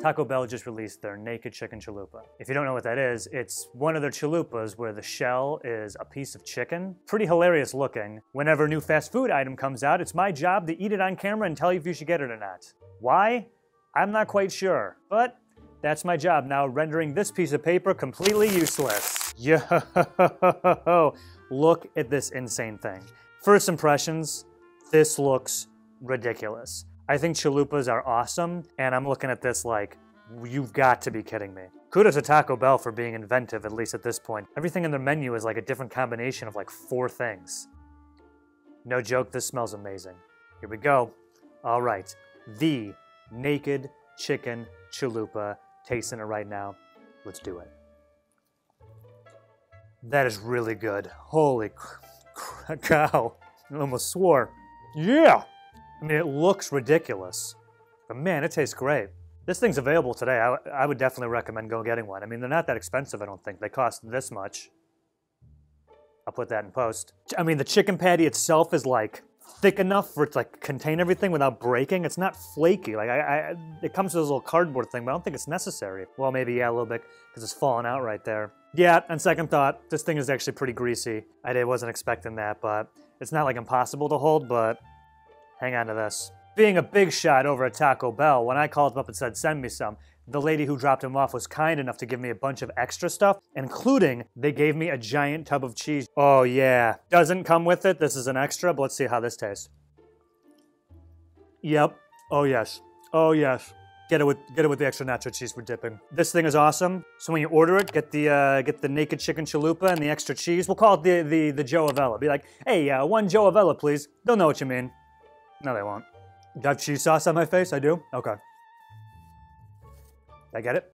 Taco Bell just released their Naked Chicken Chalupa. If you don't know what that is, it's one of their chalupas where the shell is a piece of chicken. Pretty hilarious looking. Whenever a new fast food item comes out, it's my job to eat it on camera and tell you if you should get it or not. Why? I'm not quite sure, but that's my job now, rendering this piece of paper completely useless. Yo, look at this insane thing. First impressions, this looks ridiculous. I think chalupas are awesome, and I'm looking at this like, you've got to be kidding me. Kudos to Taco Bell for being inventive, at least at this point. Everything in their menu is like a different combination of like 4 things. No joke, this smells amazing. Here we go. All right, the Naked Chicken Chalupa. Tasting it right now. Let's do it. That is really good. Holy cow. I almost swore. Yeah! I mean, it looks ridiculous, but man, it tastes great. This thing's available today. I would definitely recommend go getting one. I mean, they're not that expensive, I don't think. They cost this much. I'll put that in post. I mean, the chicken patty itself is like thick enough for it to like contain everything without breaking. It's not flaky. Like it comes with this little cardboard thing, but I don't think it's necessary. Well, maybe yeah, a little bit, because it's falling out right there. Yeah, on second thought, this thing is actually pretty greasy. I wasn't expecting that, but it's not like impossible to hold, but hang on to this. Being a big shot over at Taco Bell, when I called them up and said, send me some, the lady who dropped them off was kind enough to give me a bunch of extra stuff, including they gave me a giant tub of cheese. Oh yeah, doesn't come with it. This is an extra, but let's see how this tastes. Yep, oh yes, oh yes. Get it with the extra nacho cheese for dipping. This thing is awesome. So when you order it, get the Naked Chicken Chalupa and the extra cheese. We'll call it the Joe Avella. Be like, hey, one Joe Avella, please. They'll know what you mean. No, they won't. Do I have cheese sauce on my face? I do? Okay. I get it.